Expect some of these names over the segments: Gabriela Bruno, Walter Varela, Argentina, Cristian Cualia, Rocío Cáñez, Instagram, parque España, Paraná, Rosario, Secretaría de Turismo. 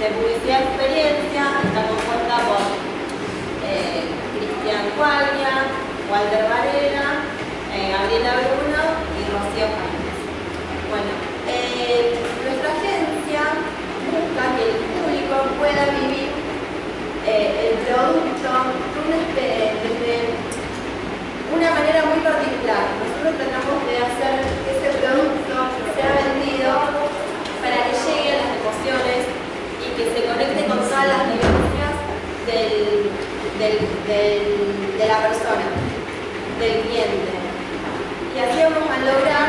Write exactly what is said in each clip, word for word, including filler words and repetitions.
de publicidad y experiencia, está compuesta por eh, Cristian Cualia, Walter Varela, eh, Gabriela Bruno y Rocío Cáñez. Bueno, eh, nuestra agencia busca que el público pueda vivir eh, el producto desde una manera muy particular. Nosotros tratamos de hacer que ese producto sea vendido para que llegue a las emociones y que se conecte con todas las vivencias del, del, del, de la persona, del cliente. Y así vamos a lograr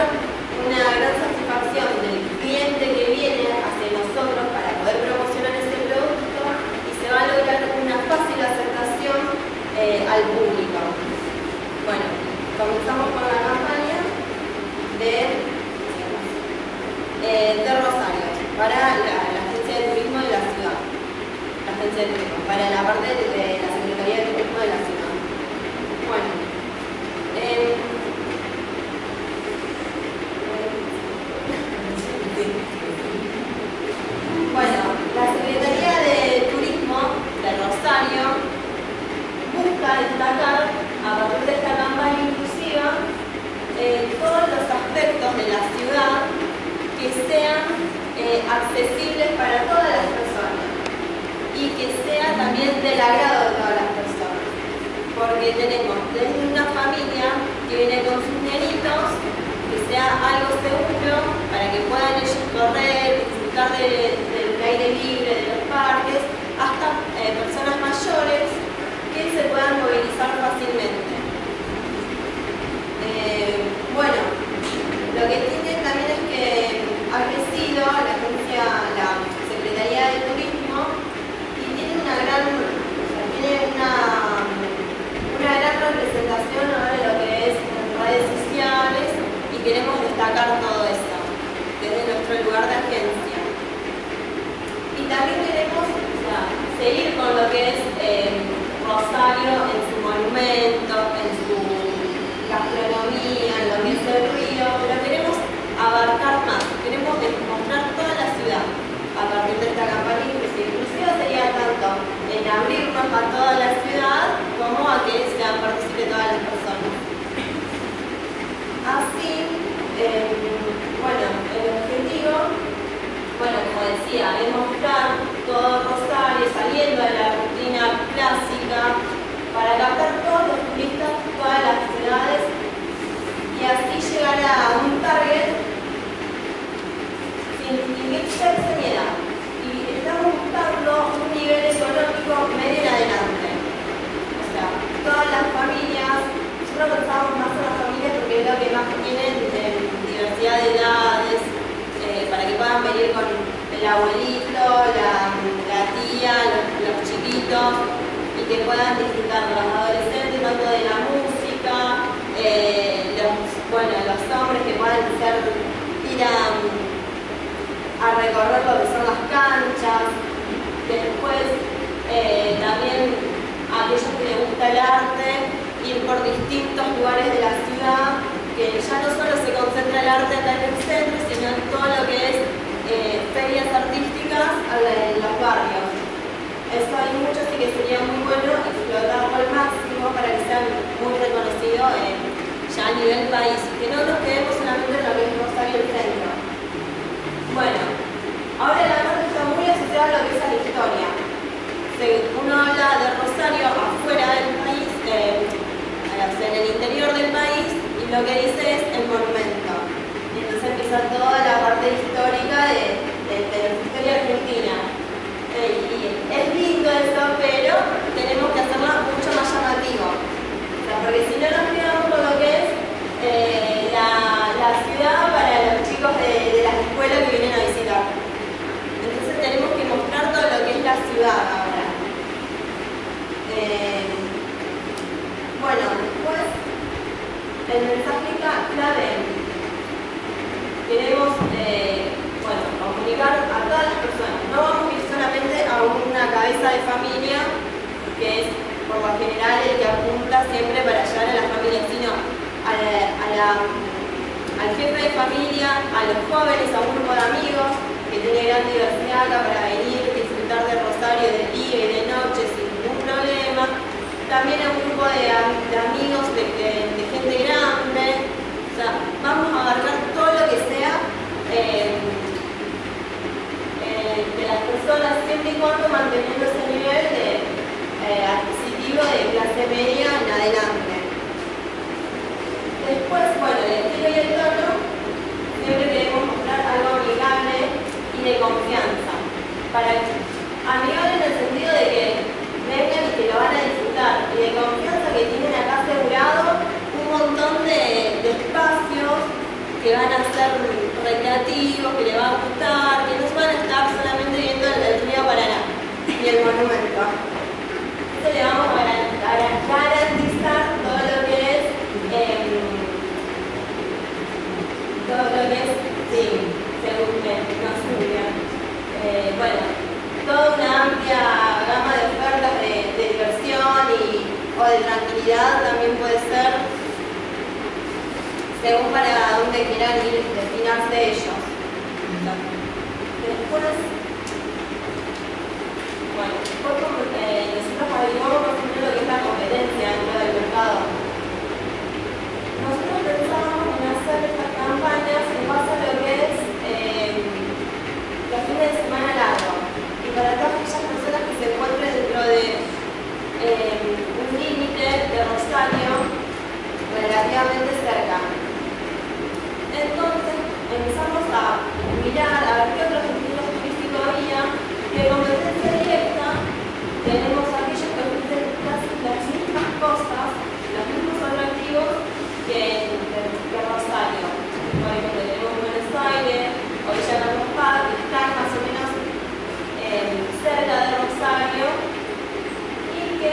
una gran satisfacción del cliente que viene hacia nosotros para poder promocionar ese producto, y se va a lograr una fácil aceptación eh, al público. Bueno, comenzamos con la campaña de, eh, de Rosario, para la, la Agencia de Turismo de la ciudad, la Agencia de Turismo, para la parte de, de la Secretaría de Turismo de la ciudad. Bueno, eh, bueno, la Secretaría de Turismo de Rosario busca destacar, a partir de esta campaña inclusiva, eh, todos los aspectos de la ciudad que sean eh, accesibles para todas las personas y que sea también del agrado de todas las personas, porque tenemos desde una familia que viene con sus nenitos, que sea algo seguro para que puedan ellos correr, disfrutar de, del aire libre, de los parques, hasta eh, personas mayores que se puedan movilizar fácilmente. Eh, bueno, lo que tienen también es que ha crecido la agencia, la Secretaría de Turismo, y tiene una gran, o sea, tiene una, una gran representación ahora de lo que es en redes sociales, y queremos destacar todo eso desde nuestro lugar de agencia. Y también queremos, o sea, seguir con lo que es eh, Rosario en su monumento, en su gastronomía, en lo que es el río, pero queremos abarcar más, queremos mostrar toda la ciudad a partir de esta campaña inclusiva. Inclusiva sería tanto en abrirnos a toda la ciudad como a que sean participen todas las personas. Así, eh, bueno, el objetivo, bueno, como decía, es mostrar todo Rosario saliendo de la rutina clásica, para captar todos los turistas, todas las ciudades, y así llegar a un target sin distinguir sexo ni edad. Y estamos buscando un nivel económico medio en adelante. O sea, todas las familias, nosotros pensamos más en las familias porque es lo que más tienen eh, diversidad de edades, eh, para que puedan venir con el abuelito, la, la tía, los, los chiquitos, que puedan disfrutar los adolescentes tanto de la música, eh, los, bueno, los hombres que puedan hacer, ir a, a recorrer lo que son las canchas. Después eh, también a aquellos que les gusta el arte, ir por distintos lugares de la ciudad, que ya no solo se concentra el arte acá en el centro, sino en todo lo que es eh, ferias artísticas en los barrios. Eso hay mucho, así que sería muy bueno explotarlo al máximo para que sea muy reconocido eh, ya a nivel país, que no nos quedemos solamente en lo que es Rosario el centro. Bueno, ahora la parte está muy asociada a lo que es a la historia. Si uno habla de Rosario afuera del país, eh, en el interior del país, y lo que dice es el monumento. Y entonces empieza toda la parte histórica de, de, de la historia argentina. Es lindo eso, pero tenemos que hacerlo mucho más llamativo. O sea, porque si no nos quedamos con lo que es eh, la, la ciudad para los chicos de, de las escuelas que vienen a visitar. Entonces tenemos que mostrar todo lo que es la ciudad ahora. Eh, bueno, después, el mensaje clave. Queremos eh, bueno, comunicar a todas las personas. No vamos a ir solamente a una cabeza de familia, que es por lo general el que apunta siempre para llegar a la familia, sino a la, a la, al jefe de familia, a los jóvenes, a un grupo de amigos que tiene gran diversidad acá para venir, disfrutar mar de Rosario de día y de noche sin ningún problema. También a un grupo de, de amigos, de, de, de gente grande. O sea, vamos a agarrar todo lo que sea eh, eh, de las personas, siempre y cuando manteniendo ese nivel de, eh, adquisitivo de clase media en adelante. Después, bueno, el estilo y el tono, siempre queremos mostrar algo amigable y de confianza. Para amigable en el sentido de que vengan y que lo van a disfrutar, y de confianza que tienen acá asegurado un montón de, de espacios que van a ser recreativos, que les va a gustar, que no van a estar solamente viendo el del río Paraná y el monumento. Esto le vamos a garantizar todo lo que es eh, todo lo que es, sí, según que no subía. Eh, bueno, toda una amplia gama de ofertas de, de diversión y, o de tranquilidad también puede ser, según para dónde quieran ir destinarse ellos. Después, bueno, después eh, nosotros averiguamos por ejemplo lo que es la competencia dentro del mercado. Nosotros pensábamos en hacer esta campañas en base a lo que es eh, los fines de semana largo y para todas aquellas personas que se encuentren dentro de eh, un límite de Rosario relativamente cerca. Entonces empezamos a mirar a ver qué otros estilos turísticos había de competencia directa. Tenemos aquellos que ofrecen casi las mismas cosas, los mismos atractivos que, que Rosario. Hoy ya no nos paga, que están más o menos eh, cerca de Rosario y que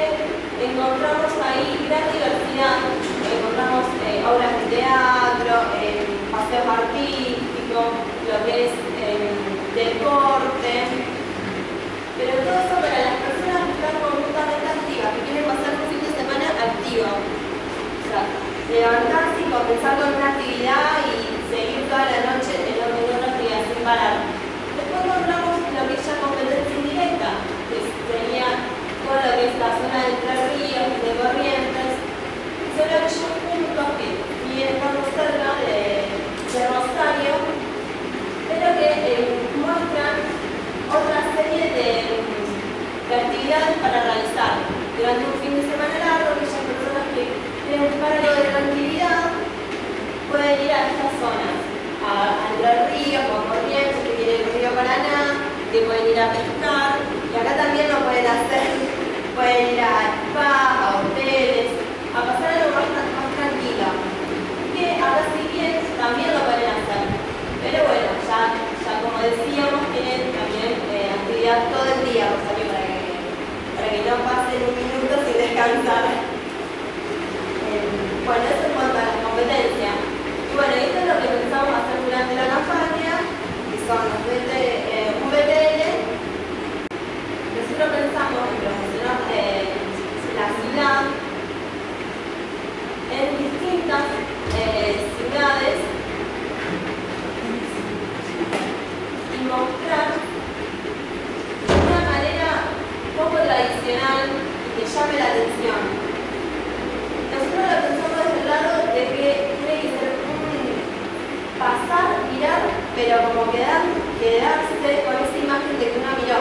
encontramos ahí gran diversidad. Encontramos eh, obras de teatro, eh, paseos artísticos, lo que es eh, deporte, pero todo eso para las personas que están completamente activas, que quieren pasar un fin de semana activo. O sea, levantarse y comenzar con una actividad y seguir toda la noche en lo que parar. Después encontramos lo que es la competencia indirecta, que sería todo lo que es la zona de Tres Ríos y de Corrientes. Son aquellos puntos que vienen por cerca de, de Rosario, pero que eh, muestran otra serie de, de actividades para realizar durante un fin de semana largo. Aquellas personas que tienen un paro de tranquilidad pueden ir a estas zonas. A Entre Ríos, con Corrientes, que tiene el río Paraná, que pueden ir a pescar, y acá también lo pueden hacer, pueden ir a spa, a hoteles, a pasar algo más, más tranquilo, que ahora sí bien también lo pueden hacer, pero bueno, ya, ya como decíamos, tienen también eh, actividad todo el día, o sea, para, que, para que no pasen un minuto sin descansar. Eh, bueno, eso en cuanto a las competencias. Bueno, esto es lo que pensamos hacer durante la campaña, que son los V T L. Nosotros pensamos en promocionar eh, la ciudad en distintas eh, ciudades y mostrar de una manera poco tradicional y que llame la atención. Nosotros lo pensamos desde el lado de que tiene que ser pasar, mirar, pero como quedar, quedarse con esa imagen de que uno miró.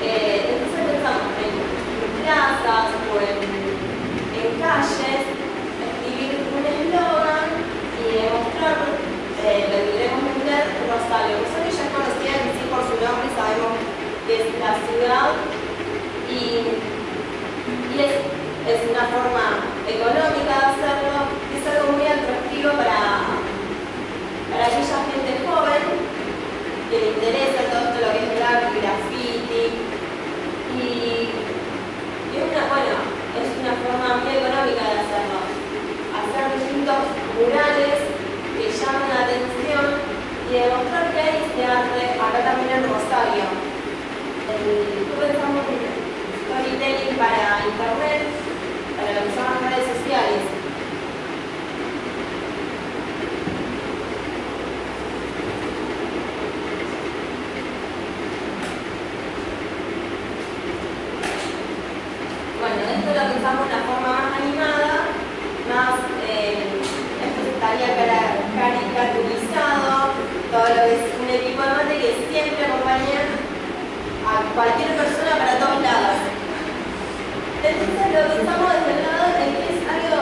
Eh, entonces pensamos en, en plazas o en, en calles, escribir un eslogan y demostrar eh, lo que queremos vender en Rosario. Rosario ya es conocida en sí por su nombre, sabemos que es la ciudad y, y es, es una forma económica de hacerlo, es algo muy atractivo para para aquella gente joven que le interesa todo esto lo que es drag, graffiti y, y es una, bueno, es una forma muy económica de hacerlo, hacer distintos murales que llaman la atención y demostrar que hay este arte acá también en Rosario. Pensamos en storytelling para internet, para lo que son las redes sociales. bueno, es un equipo de mate que siempre acompaña a cualquier persona para todos lados. Entonces lo que estamos desde el lado es que es algo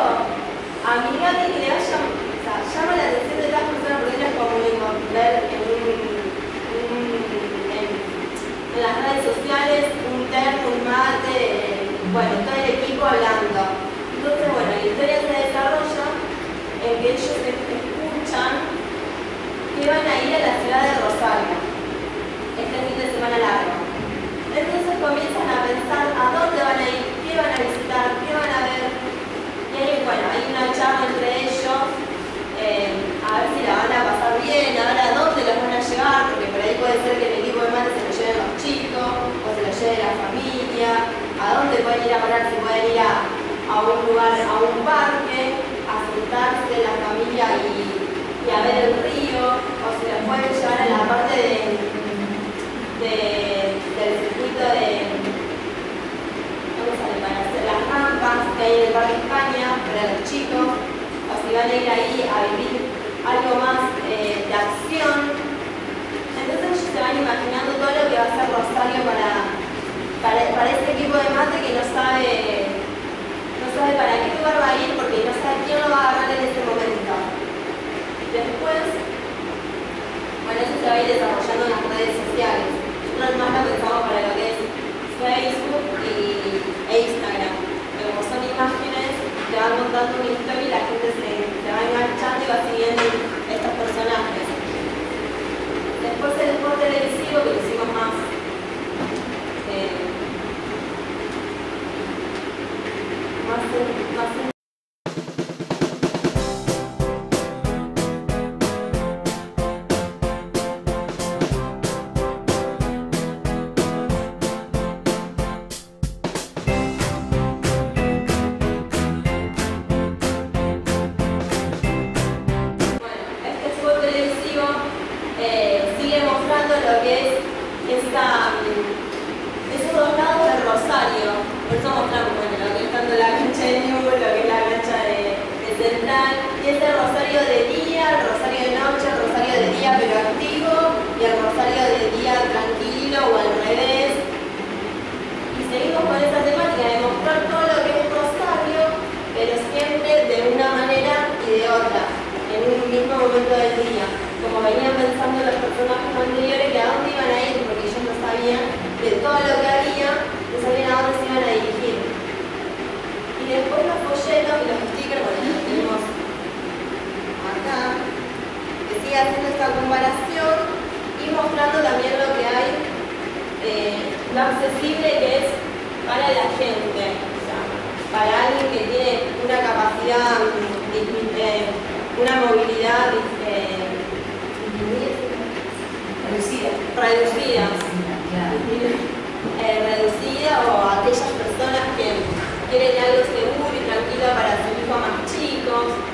amigable que le haya, o sea, llama la atención de todas las personas, porque es como encontrar en, un, un, en, en las redes sociales un termo, un mate, el, bueno, todo el equipo hablando. Entonces, bueno, la historia se desarrolla en que ellos escuchan que van a ir a la ciudad de Rosario este fin de semana largo. Entonces comienzan a pensar a dónde van a ir, qué van a visitar, qué van a ver. Y ahí, bueno, hay una charla entre ellos, eh, a ver si la van a pasar bien, a ver a dónde los van a llevar, porque por ahí puede ser que el equipo de mate se lo lleven los chicos, o se lo lleve la familia, a dónde pueden ir a parar, si pueden ir a, a un lugar, a un parque, a sentarse la familia y... y a ver el río, o se la pueden llevar a la parte de, de, del circuito de, ¿cómo sale? Para hacer las rampas que hay en el parque España para los chicos, o si van a ir ahí a vivir algo más eh, de acción. Entonces ellos se van imaginando todo lo que va a ser Rosario para, para, para este equipo de mate que no sabe, no sabe para qué lugar va a ir, porque no sabe quién lo va a agarrar en este momento. Después, bueno, eso se va a ir desarrollando en las redes sociales. Nosotros más lo pensamos para lo que es Facebook y, e Instagram. Pero como son imágenes, te van montando una historia y la gente se, se va enganchando y va siguiendo estos personajes. Después el spot televisivo, que lo hicimos más... Eh, más, más quieren algo seguro y tranquilo para sus hijos más chicos,